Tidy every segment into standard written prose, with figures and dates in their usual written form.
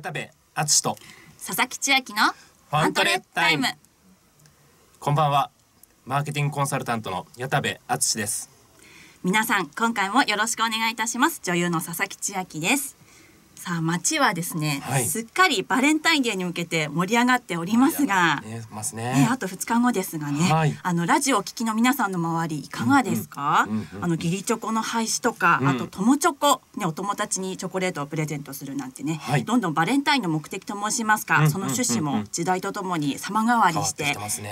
矢田部敦と佐々木千秋のファントレタイム。こんばんは。マーケティングコンサルタントの矢田部敦です。皆さん、今回もよろしくお願いいたします。女優の佐々木千秋です。さあ、街はですね、はい、すっかりバレンタインデーに向けて盛り上がっておりますが、あと2日後ですがね、はい、ラジオを聞きの皆さんの周りいかがですか？義理チョコの廃止とか、あと友チョコ、ね、お友達にチョコレートをプレゼントするなんてね、はい、どんどんバレンタインの目的と申しますか、その趣旨も時代とともに様変わりして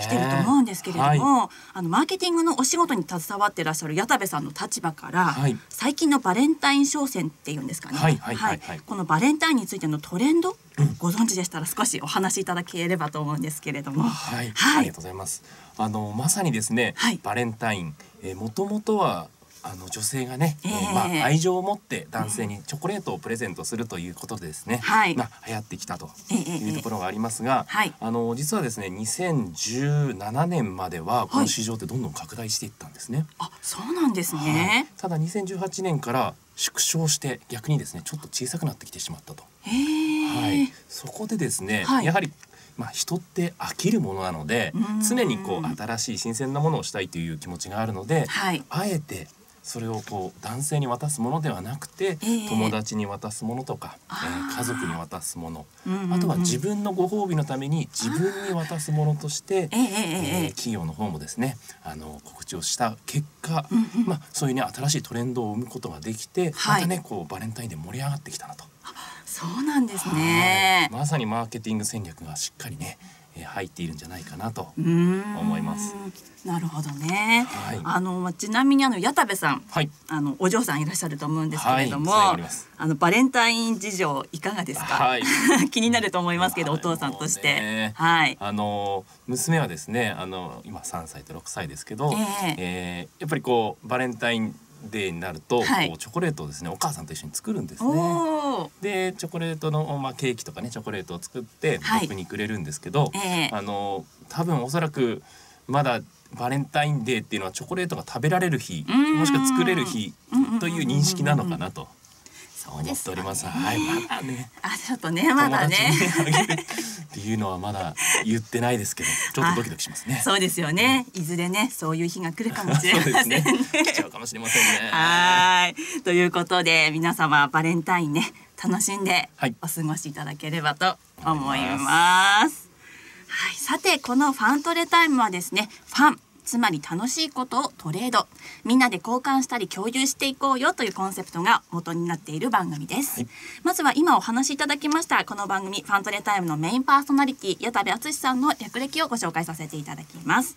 きてると思うんですけれども、はい、マーケティングのお仕事に携わってらっしゃる矢田部さんの立場から、はい、最近のバレンタイン商戦っていうんですかね、バレンタインについてのトレンド、ご存知でしたら少しお話しいただければと思うんですけれども、はい、ありがとうございます。まさにですね、はい、バレンタイン、もともとは女性がね、愛情を持って男性にチョコレートをプレゼントするということでですね、流行ってきたというところがありますが、実はですね2017年まではこの市場ってどんどん拡大していったんですね。はい、あ、そうなんですね。はい、ただ2018年から縮小して、逆にですねちょっと小さくなってきてしまったと。はい、そこでですね、はい、やはり人って飽きるものなので、常にこう新しい新鮮なものをしたいという気持ちがあるので、はい、あえてそれをこう男性に渡すものではなくて、友達に渡すものとか、家族に渡すもの、あとは自分のご褒美のために自分に渡すものとして、企業の方もですね告知をした結果、そういうね新しいトレンドを生むことができて、またねこうバレンタインで盛り上がってきたなと。そうなんですね。まさにマーケティング戦略がしっかりね入っているんじゃないかなと思います。なるほどね。はい、ちなみに矢田部さん、はい、お嬢さんいらっしゃると思うんですけれども、はい、バレンタイン事情いかがですか？はい、気になると思いますけど、お父さんとして、はい、娘はですね、今3歳と6歳ですけど、やっぱりこうバレンタインデーになると、はい、こうチョコレートをですねお母さんと一緒に作るんですね。でチョコレートの、ケーキとかねチョコレートを作って僕にくれるんですけど、多分おそらくまだバレンタインデーっていうのはチョコレートが食べられる日、もしくは作れる日という認識なのかなと思っております。はい、まだね。あ、ちょっとね、まだね。っていうのはまだ言ってないですけど、ちょっとドキドキしますね。そうですよね。いずれね、そういう日が来るかもしれませんね。来ちゃうかもしれませんね。はい。ということで、皆様バレンタインね、楽しんでお過ごしいただければと思います。はい。さて、このファントレタイムはですね、ファン。つまり楽しいことをトレード、みんなで交換したり共有していこうよというコンセプトが元になっている番組です。はい、まずは今お話しいただきましたこの番組ファントレタイムのメインパーソナリティ矢田部敦さんの略歴をご紹介させていただきます。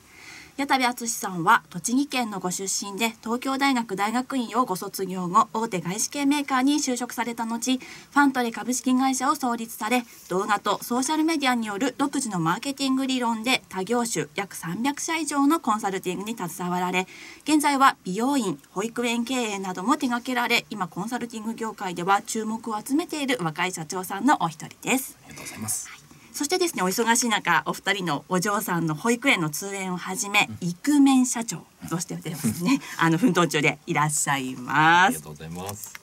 矢田部敦さんは栃木県のご出身で、東京大学大学院をご卒業後、大手外資系メーカーに就職された後、ファントレ株式会社を創立され、動画とソーシャルメディアによる独自のマーケティング理論で他業種約300社以上のコンサルティングに携わられ、現在は美容院、保育園経営なども手掛けられ、今コンサルティング業界では注目を集めている若い社長さんのお一人です。ありがとうございます。はい、そしてですね、お忙しい中、お二人のお嬢さんの保育園の通園をはじめ、イクメン社長としてですね、奮闘中でいらっしゃいます。ありがとうございます。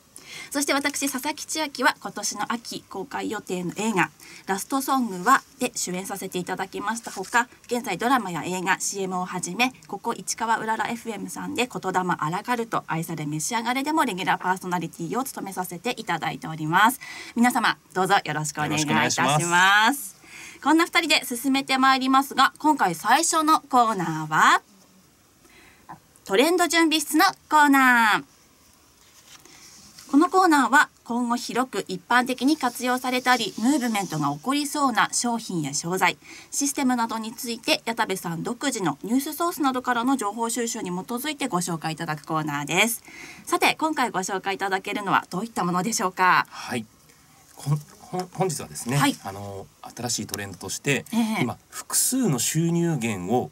そして私、佐々木千秋は今年の秋公開予定の映画「ラストソングは」で主演させていただきましたほか、現在ドラマや映画 CM をはじめ、ここ市川うらら FM さんで「言霊アラカルト愛され召し上がれ」でもレギュラーパーソナリティを務めさせていただいております。皆様どうぞよろしくお願いいたします。こんな2人で進めてまいりますが、今回最初のコーナーはトレンド準備室のコーナー。このコーナーは今後広く一般的に活用されたり、ムーブメントが起こりそうな商品や商材、システムなどについて、矢田部さん独自のニュースソースなどからの情報収集に基づいてご紹介いただくコーナーです。さて、今回ご紹介いただけるのはどういったものでしょうか？はい、本日はですね、はい、新しいトレンドとして、今複数の収入源を、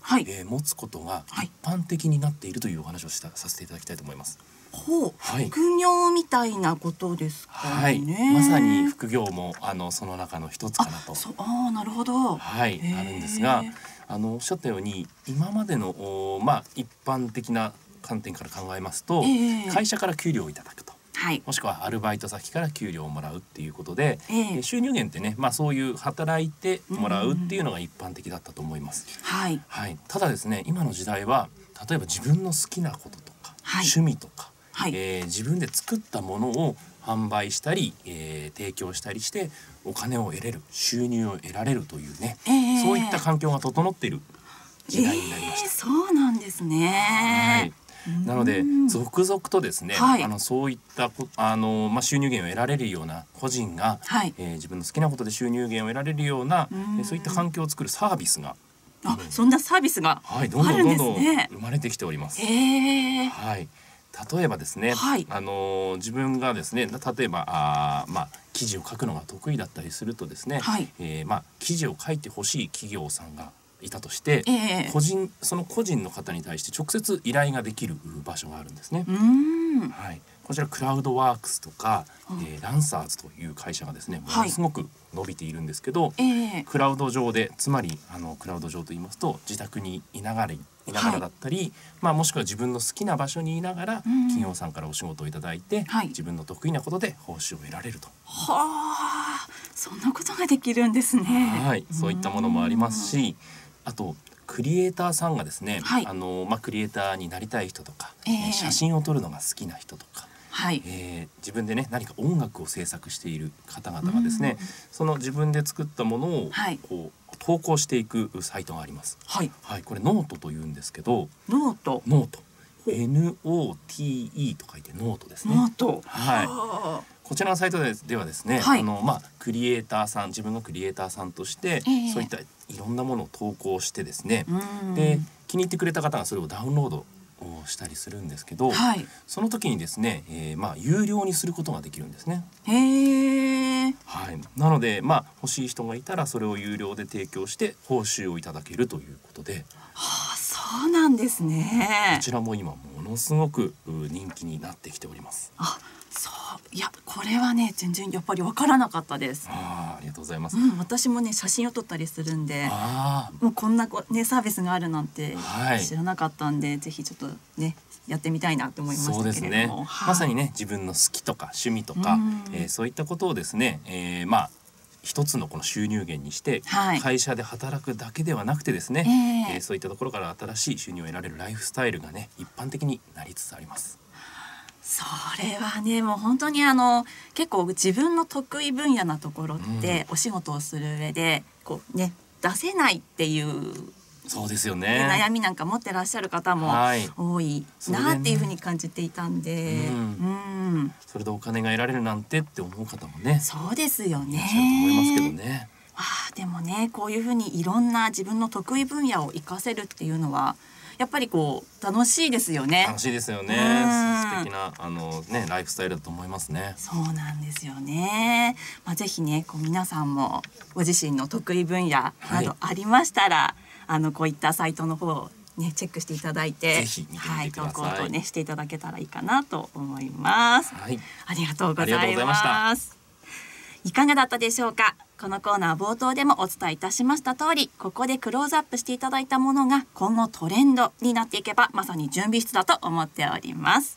持つことが一般的になっているというお話をさせていただきたいと思います。ほう、はい、副業みたいなことですかね。はい、まさに副業もその中の一つかなと。ああ、なるほど。はい、あるんですが、おっしゃったように今までの一般的な観点から考えますと、会社から給料をいただくと。はい、もしくはアルバイト先から給料をもらうっていうことで、収入源ってね、そういう働いてもらうっていうのが一般的だったと思います。はいはい、ただですね、今の時代は例えば自分の好きなこととか、はい、趣味とか、はい、自分で作ったものを販売したり、提供したりしてお金を得れる、収入を得られるというね、そういった環境が整っている時代になりました。そうなんですね。なので続々とですね、はい、そういった収入源を得られるような個人が、はい、自分の好きなことで収入源を得られるような、そういった環境を作るサービスが、そんなサービスがあるんですね。はい、どんどん生まれてきております。はい。例えばですね、はい、自分がですね、例えば記事を書くのが得意だったりするとですね、はい、記事を書いてほしい企業さんがいたとして、その個人の方に対して直接依頼ができる場所があるんですね。はい、こちらクラウドワークスとか、ランサーズという会社がですね、ものすごく伸びているんですけど、クラウド上で、つまりクラウド上と言いますと、自宅にいながらだったり、はい、もしくは自分の好きな場所にいながら企業さんからお仕事をいただいて、はい、自分の得意なことで報酬を得られると。はあ、そんなことができるんですね。はい、そういったものもありますし、あとクリエイターさんがですね、はい、クリエイターになりたい人とか、写真を撮るのが好きな人とか、はい、自分でね、何か音楽を制作している方々がですね、その自分で作ったものをこう投稿していくサイトがあります。はい、はい、これノートというんですけど、ノート NOTE と書いてノートですね。ノート、はい。こちらのサイトではですね、はい、クリエイターさん、自分がクリエイターさんとして、そういったいろんなものを投稿してですね、で気に入ってくれた方がそれをダウンロードをしたりするんですけど、はい、その時にですね、有料にすることができるんですね。はい、なので、欲しい人がいたらそれを有料で提供して報酬をいただけるということで。はあ、そうなんですね。こちらも今ものすごく人気になってきております。あ、そういや、これはね、全然やっぱり分からなかったです。ありがとうございます。うん、私もね、写真を撮ったりするんで、もうこんなね、サービスがあるなんて知らなかったんで、はい、ぜひちょっとね、やってみたいなと思いましたけれども。そうですね。はい、まさにね、自分の好きとか趣味とか、そういったことをですね、一つのこの収入源にして、はい、会社で働くだけではなくてですね、そういったところから新しい収入を得られるライフスタイルがね、一般的になりつつあります。それはね、もう本当に結構自分の得意分野なところって、お仕事をする上でこうね、出せないっていう、そうですよね、悩みなんか持ってらっしゃる方も多いなっていうふうに感じていたんで、それでお金が得られるなんてって思う方もね、そうですよね、いらっしゃると思いますけどね。でもね、こういうふうにいろんな自分の得意分野を生かせるっていうのは、やっぱりこう楽しいですよね。楽しいですよね。素敵なライフスタイルだと思いますね。そうなんですよね。ぜひね、こう皆さんもご自身の得意分野などありましたら、こういったサイトの方をね、チェックしていただいて、はい、投稿とね、していただけたらいいかなと思います。はい、ありがとうございます。いかがだったでしょうか。このコーナー冒頭でもお伝えいたしました通り、ここでクローズアップしていただいたものが今後トレンドになっていけば、まさに準備室だと思っております。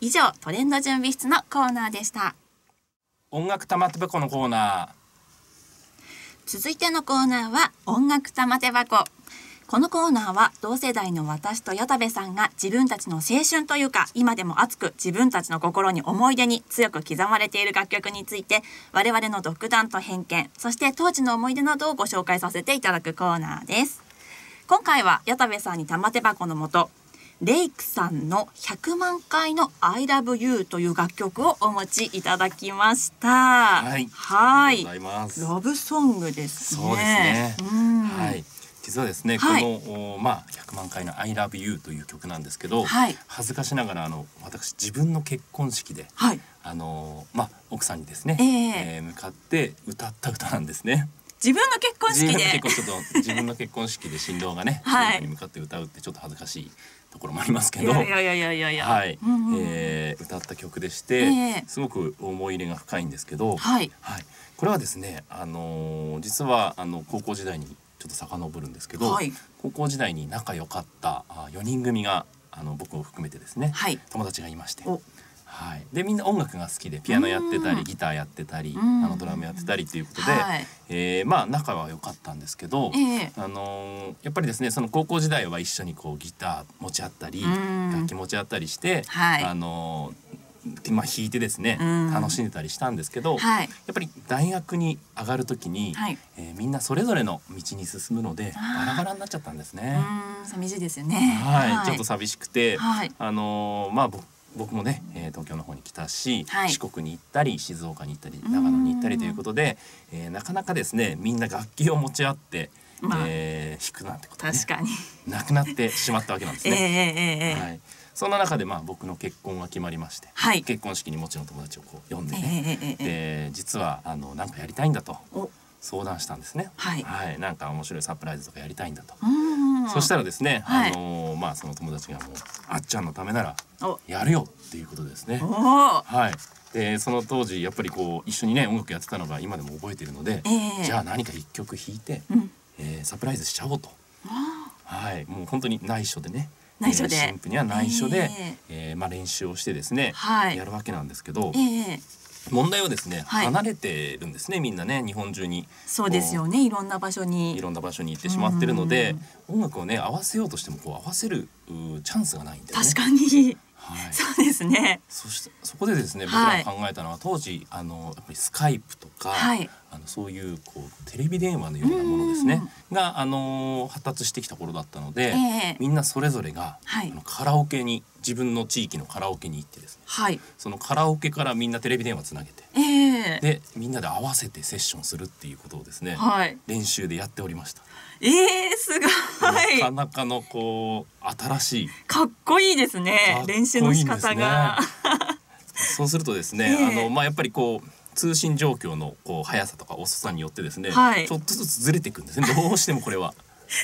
以上、トレンド準備室のコーナーでした。音楽玉手箱のコーナー、続いてのコーナーは音楽玉手箱。このコーナーは同世代の私と矢田部さんが自分たちの青春というか、今でも熱く自分たちの心に、思い出に強く刻まれている楽曲について、我々の独断と偏見、そして当時の思い出などをご紹介させていただくコーナーです。今回は矢田部さんに玉手箱の下、レイクさんの100万回の I Love You という楽曲をお持ちいただきました。はい、はい、ラブソングですね。そうですね。はい。実はですね、はい、この100万回の I Love You という曲なんですけど、はい、恥ずかしながら私、自分の結婚式で、はい、奥さんにですね、向かって歌った歌なんですね。自分の結婚式で自分の結婚式で新郎がね、新婦に向かって歌うって、ちょっと恥ずかしいところもありますけど、はい、歌った曲でして、すごく思い入れが深いんですけど、はい、はい、これはですね、実は高校時代にちょっと遡るんですけど、はい、高校時代に仲良かった4人組が僕を含めてですね、はい、友達がいまして、はい、でみんな音楽が好きでピアノやってたりギターやってたりドラムやってたりということで、はいまあ仲は良かったんですけど、やっぱりですねその高校時代は一緒にこうギター持ち合ったり楽器持ち合ったりして、はい、まあ弾いてですね楽しんでたりしたんですけど、はい、やっぱり大学に上がる時に、はいみんなそれぞれの道に進むのでバラバラになっちゃったんですね。寂しいですよね。はい、はい、ちょっと寂しくて、はい、まあ僕もね東京の方に来たし、はい、四国に行ったり静岡に行ったり長野に行ったりということで、なかなかですねみんな楽器を持ち合って、まあ弾くなんてことが、ね、確かになくなってしまったわけなんですね。はい、そんな中でまあ僕の結婚が決まりまして、はい、結婚式にもちろん友達をこう呼んでね、で実はなんかやりたいんだと相談したんですね。はい、はい、なんか面白いサプライズとかやりたいんだと。そしたらですね、はい、まあその友達がもうあっちゃんのためならやるよっていうことですね。はい。でその当時やっぱりこう一緒にね音楽やってたのが今でも覚えているので、じゃあ何か一曲弾いて、うんサプライズしちゃおうと。はい。もう本当に内緒でね。新婦には内緒で、まあ練習をしてですね、はい、やるわけなんですけど。問題はですね、離れてるんですね、みんなね、日本中に。そうですよね、いろんな場所に行ってしまってるので、音楽をね、合わせようとしても、こう合わせるチャンスがないんで。確かに。そうですね。そして、そこでですね、僕らが考えたのは、当時、やっぱりスカイプとか。そういう、こう、テレビ電話のようなものですね、が、発達してきた頃だったので。みんなそれぞれが、カラオケに。自分の地域のカラオケに行ってですね、はい、そのカラオケからみんなテレビ電話つなげて、でみんなで合わせてセッションするっていうことをですね、はい、練習でやっておりました。すごい。なかなかのこう新しい。かっこいいですね。練習の仕方が。そうするとですね、まあやっぱりこう。通信状況のこう速さとか遅さによってですね、はい、ちょっとずつずれていくんですね。どうしてもこれは。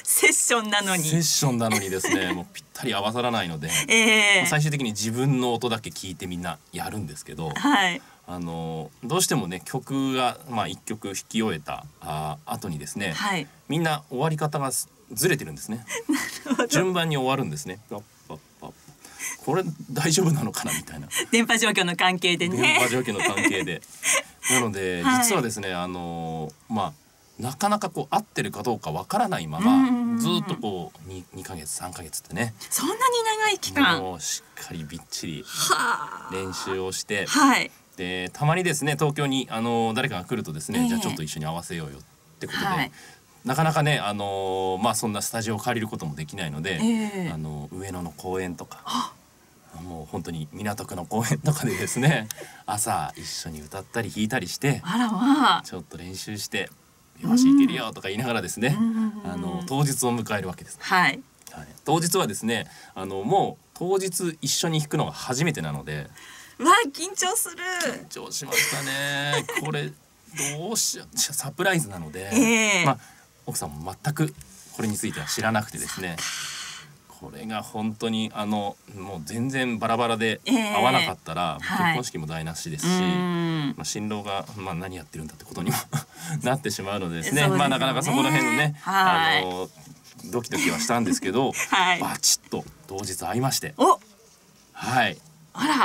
セッションなのにですねもうぴったり合わさらないので、最終的に自分の音だけ聞いてみんなやるんですけど、はい、どうしてもね曲が、まあ、1曲弾き終えた後にですね、はい、みんな終わり方がずれてるんですね。順番に終わるんですね。これ大丈夫なのかなみたいな。電波状況の関係でね。電波状況の関係でなので、はい、実はですねまあなかなかこう合ってるかどうかわからないままずっとこう2ヶ月3ヶ月ってね、そんなに長い期間もうしっかりびっちり練習をして、はい、でたまにですね東京に誰かが来るとですね、じゃあちょっと一緒に合わせようよってことで、はい、なかなかねまあそんなスタジオを借りることもできないので、上野の公園とか。もう本当に港区の公園とかでですね朝一緒に歌ったり弾いたりして、あらまあちょっと練習して。よしいけるよとか言いながらですね、当日を迎えるわけです。はい。はい。当日はですね、もう当日一緒に弾くのが初めてなので。わあ、緊張する。緊張しましたね。これどうしよう、サプライズなので、まあ奥さんも全くこれについては知らなくてですね。これが本当にもう全然バラバラで合わなかったら、結婚式も台無しですし、まあ新郎がまあ何やってるんだってことにもなってしまうのでですね。まあなかなかそこら辺のねドキドキはしたんですけど、バチッと当日会いまして、はい、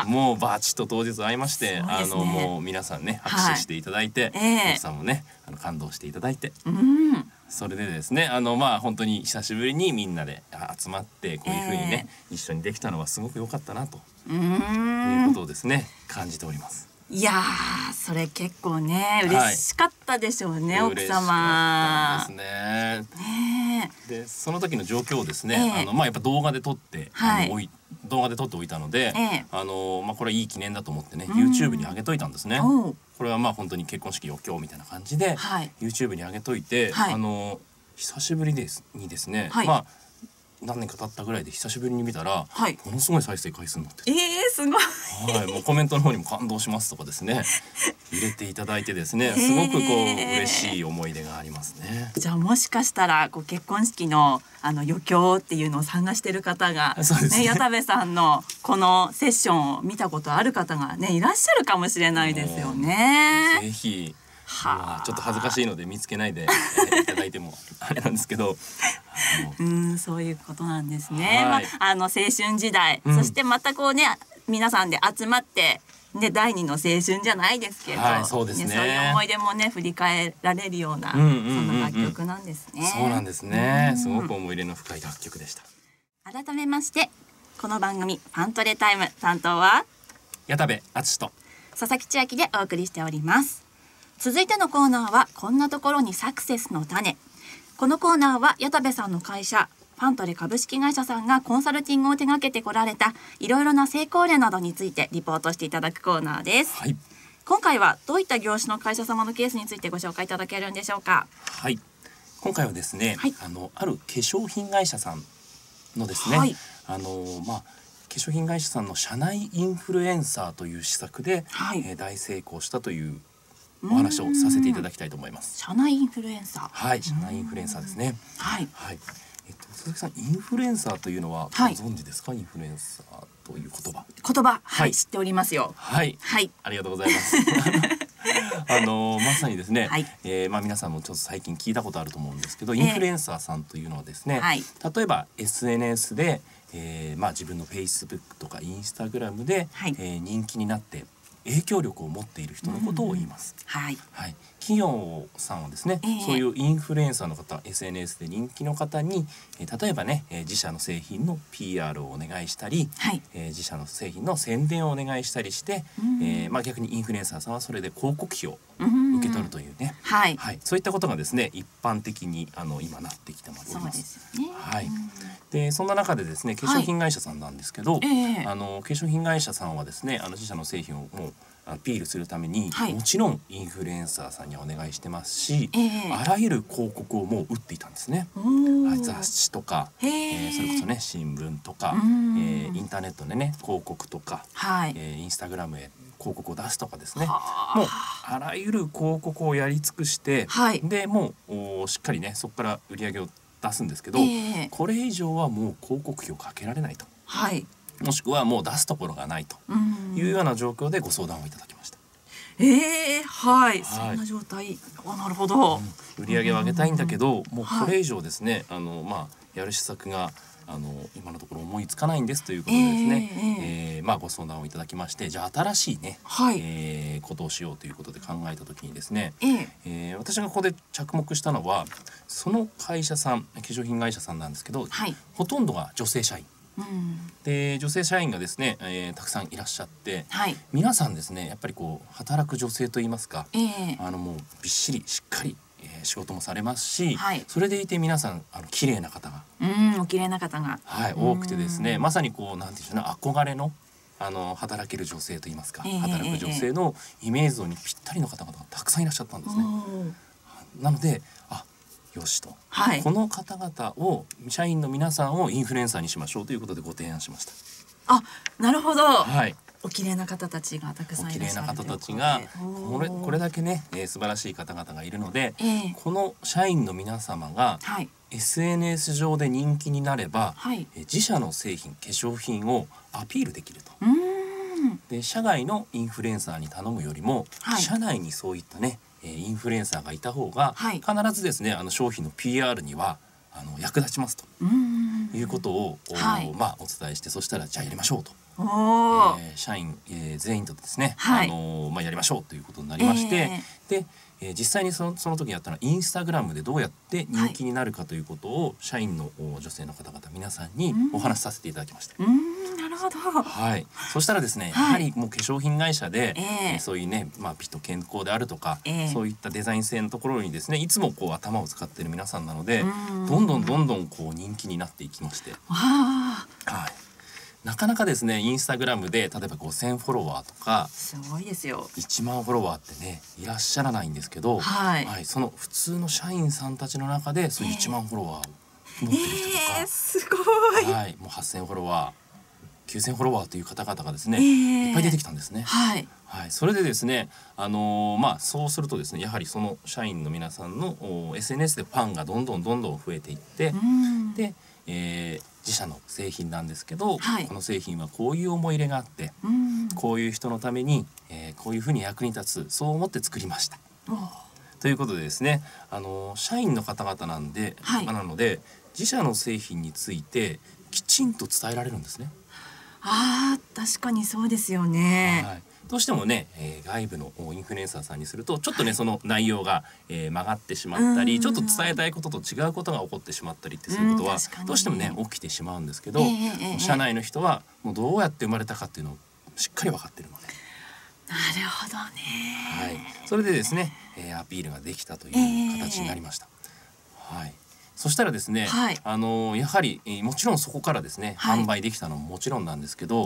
もうバチッと当日会いまして、もう皆さんね拍手していただいて、奥さんもね感動していただいて。それでですねまあ本当に久しぶりにみんなで集まってこういうふうにね、一緒にできたのはすごく良かったなということをですね感じております。いやーそれ結構ね嬉しかったでしょうね、はい、奥様。嬉しかったですね。でその時の状況をですね、まあやっぱ動画で撮って、はい、動画で撮っておいたので、まあこれはいい記念だと思ってね YouTube に上げといたんですね。これはまあ本当に結婚式余興みたいな感じで、はい、YouTube に上げといて、はい、久しぶりにですね、はい、まあ何年か経ったぐらいで久しぶりに見たら、はい、ものすごい再生回数になってて、すごい、はい、もうコメントの方にも感動しますとかですね入れていただいてですね、すごくこう嬉しい思い出がありますね。じゃあもしかしたらこう結婚式の余興っていうのを探してる方が、ね、矢田部さんのこのセッションを見たことある方がねいらっしゃるかもしれないですよね。ぜひ。まあちょっと恥ずかしいので見つけないでいただいてもあれなんですけど、そういうことなんですね。まあ青春時代、そしてまたこうね皆さんで集まって、ね、第二の青春じゃないですけど、はい、そうですね、そういう思い出もね振り返られるようなそんな楽曲なんですね。そうなんですね、すごく思い入れの深い楽曲でした。改めましてこの番組ファントレタイム担当は矢田部敦と佐々木千秋でお送りしております。続いてのコーナーはこんなところにサクセスの種。このコーナーは矢田部さんの会社ファントレ株式会社さんがコンサルティングを手掛けてこられたいろいろな成功例などについてリポートしていただくコーナーです、はい、今回はどういった業種の会社様のケースについてご紹介いただけるんでしょうか。はい、今回はですね、はい、ある化粧品会社さんのですね、はい、化粧品会社さんの社内インフルエンサーという施策で、はい、大成功したというお話をさせていただきたいと思います。社内インフルエンサー、はい、社内インフルエンサーですね。はい、はい、佐々木さん、インフルエンサーというのはご存知ですか。はい、インフルエンサーという言葉、はい、はい、知っておりますよ。はい、はい、ありがとうございます。まさにですね、はい、皆さんもちょっと最近聞いたことあると思うんですけど、インフルエンサーさんというのはですね、はい、例えば SNS で、自分の Facebook とか Instagram で、はい、人気になって影響力を持っている人のことを言います。はい、はい、企業さんはですね、そういうインフルエンサーの方、SNS で人気の方に、例えばね、自社の製品の PR をお願いしたり、はい、自社の製品の宣伝をお願いしたりして、逆にインフルエンサーさんはそれで広告費を受け取るというね、はい、はい、そういったことがですね、一般的に今なってきてます。そうですよね。はい。で、そんな中でですね、化粧品会社さんなんですけど、はい、化粧品会社さんはですね、自社の製品をもうアピールするために、はい、もちろんインフルエンサーさんにお願いしてますし、あらゆる広告をもう打っていたんですね。雑誌とか、それこそね、新聞とか、インターネットでね、広告とか、はい、インスタグラムへ広告を出すとかですね、もうあらゆる広告をやり尽くして、はい、でもうしっかりね、そこから売り上げを出すんですけど、これ以上はもう広告費をかけられないと、はい、もしくはもう出すところがないというような状況でご相談をいただきました。はい、そんな状態、なるほど、売り上げを上げたいんだけど、もうこれ以上ですね、やる施策が今のところ思いつかないんですということでですね、ご相談をいただきまして、じゃあ新しいね、ことをしようということで考えた時にですね、私がここで着目したのは、その会社さん、化粧品会社さんなんですけど、はい、ほとんどが女性社員、で女性社員がですね、たくさんいらっしゃって、はい、皆さんですね、やっぱりこう働く女性といいますか、もうびっしりしっかり仕事もされますし、はい、それでいて皆さん綺麗な方が、お綺麗な方が、はい、多くてですね、まさにこうなんていうんでしょうね、憧れの働ける女性といいますか、働く女性のイメージ像にぴったりの方々がたくさんいらっしゃったんですね。なので、あ、よしと、はい、この方々を、社員の皆さんをインフルエンサーにしましょうということでご提案しました。あ、なるほど。はい。お綺麗な方たちがたくさんいらっしゃる。お綺麗な方たちがこれだけね、素晴らしい方々がいるので、この社員の皆様が SNS 上で人気になれば、はい、自社の製品、化粧品をアピールできると。で、社外のインフルエンサーに頼むよりも、はい、社内にそういったね、インフルエンサーがいた方が、はい、必ずですね、商品の PR には役立ちますということを、はい、お伝えして、そしたらじゃあやりましょうと。社員全員とですね、やりましょうということになりまして、で、実際にその時やったのは、インスタグラムでどうやって人気になるかということを、社員の女性の方々皆さんにお話しさせていただきました。なるほど。はい。そしたらですね、やはりもう化粧品会社でそういうね、美と健康であるとか、そういったデザイン性のところにですね、いつもこう頭を使っている皆さんなので、どんどんどんどんこう人気になっていきまして、はい。なかなかですね、インスタグラムで例えば 5,000 フォロワーとか、すごいですよ、1万フォロワーってね、いらっしゃらないんですけど、はい、はい、その普通の社員さんたちの中で、そういう1万フォロワーを持ってる人とか、すごい、はい、もう 8,000 フォロワー、9,000 フォロワーという方々がですね、いっぱい出てきたんですね。はい、はい、それでですね、そうするとですね、やはりその社員の皆さんの SNS でファンがどんどんどんどん増えていって、で、自社の製品なんですけど、はい、この製品はこういう思い入れがあって、こういう人のために、こういうふうに役に立つ、そう思って作りました。ということでですね、社員の方々なんで、はい、なので自社の製品についてきちんと伝えられるんですね。あー、確かにそうですよね。はい、どうしてもね、外部のインフルエンサーさんにするとちょっとね、はい、その内容が、曲がってしまったり、ちょっと伝えたいことと違うことが起こってしまったりってすることはどうしてもね起きてしまうんですけど、社内の人はもうどうやって生まれたかっていうのをしっかり分かってるので。なるほどね。はい、それでですね、アピールができたという形になりました。はい。そしたらですね、はい、やはりもちろんそこからですね、はい、販売できたのももちろんなんですけど、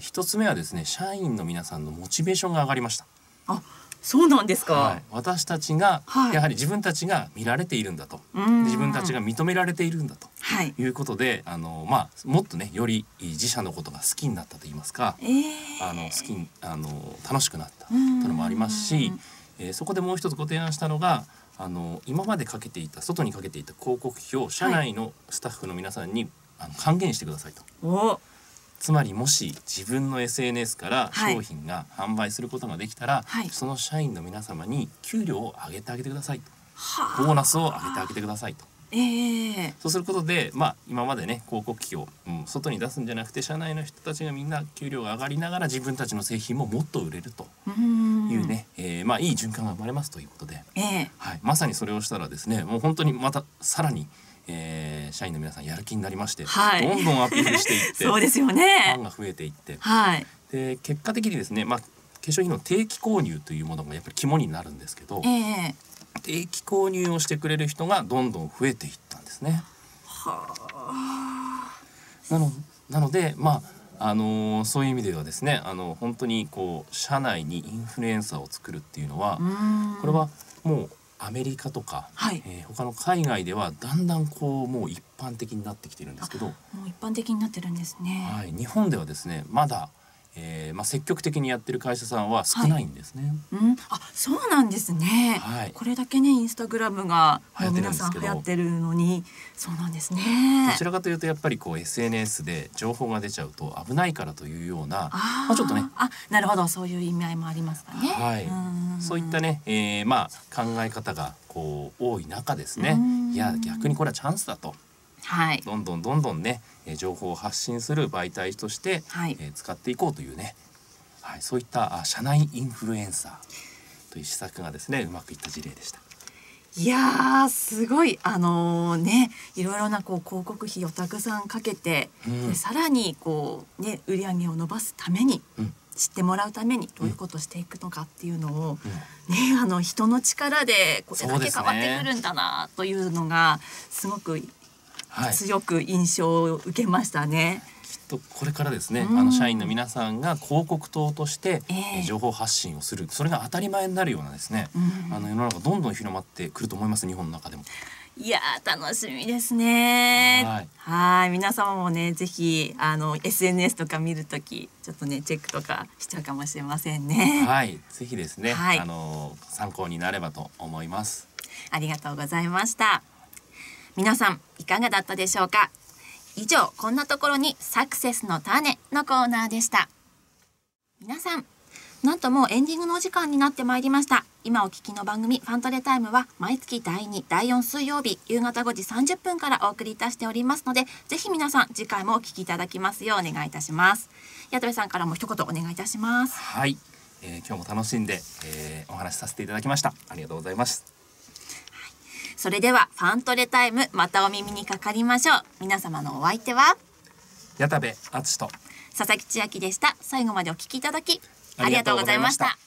一つ目はですね、社員の皆さんのモチベーションが上がりました。あ、そうなんですか。はい、私たちが、はい、やはり自分たちが見られているんだと、自分たちが認められているんだと、はい、いうことで、まあもっとねより自社のことが好きになったと言いますか、好きに楽しくなったというのもありますし、そこでもう一つご提案したのが。今までかけていた外にかけていた広告費を社内のスタッフの皆さんに、はい、還元してくださいと。つまりもし自分の SNS から商品が販売することができたら、はい、その社員の皆様に給料を上げてあげてくださいと、ボーナスを上げてあげてくださいと。そうすることで、まあ、今までね広告費を、外に出すんじゃなくて社内の人たちがみんな給料が上がりながら自分たちの製品ももっと売れるというね、まあ、いい循環が生まれますということで、はい、まさにそれをしたらですね、もう本当にまたさらに、社員の皆さんやる気になりまして、はい、どんどんアピールしていってそうですよね、ファンが増えていって、はい、で結果的にですね、まあ、化粧品の定期購入というものがやっぱり肝になるんですけど。定期購入をしてくれる人がどんどん増えていったんですね。なので、まあそういう意味ではですね、本当にこう社内にインフルエンサーを作るっていうのは、これはもうアメリカとか、はい、他の海外ではだんだんこうもう一般的になってきてるんですけど、もう一般的になってるんですね。はい、日本ではですねまだ。まあ積極的にやってる会社さんは少ないんですね。はい、あ、そうなんですね。はい、これだけねインスタグラムが皆さん流行ってるのに、そうなんですね。どちらかというとやっぱりこう SNS で情報が出ちゃうと危ないからというような、まあちょっとね。あ、なるほど、そういう意味合いもありますかね。はい、そういったね、まあ考え方がこう多い中ですね。いや逆にこれはチャンスだと。はい、どんどんね情報を発信する媒体として、はい、使っていこうというね、はい、そういった社内インフルエンサーという施策がですねうまくいった事例でした。いやーすごいねいろいろなこう広告費をたくさんかけて、でさらにこう、ね、売り上げを伸ばすために、知ってもらうためにどういうことをしていくのかっていうのを、ね、人の力でこれだけ変わってくるんだなというのがすごく強く印象を受けましたね。きっとこれからですね、社員の皆さんが広告塔として情報発信をする、それが当たり前になるようなですね、世の中どんどん広まってくると思います、日本の中でも。いやー楽しみですね。はい、はい、皆様もねぜひSNS とか見るときちょっとねチェックとかしちゃうかもしれませんね。はい、ぜひですね、はい、参考になればと思います。ありがとうございました。皆さんいかがだったでしょうか。以上、こんなところにサクセスの種のコーナーでした。皆さん、なんともうエンディングのお時間になってまいりました。今お聞きの番組ファントレタイムは毎月第2、第4水曜日夕方5時30分からお送りいたしておりますので、ぜひ皆さん次回もお聞きいただきますようお願いいたします。矢戸部さんからも一言お願いいたします。はい、今日も楽しんで、お話しさせていただきました。ありがとうございます。それではファントレタイム、またお耳にかかりましょう。皆様のお相手は矢田部敦と佐々木千秋でした。最後までお聞きいただきありがとうございました。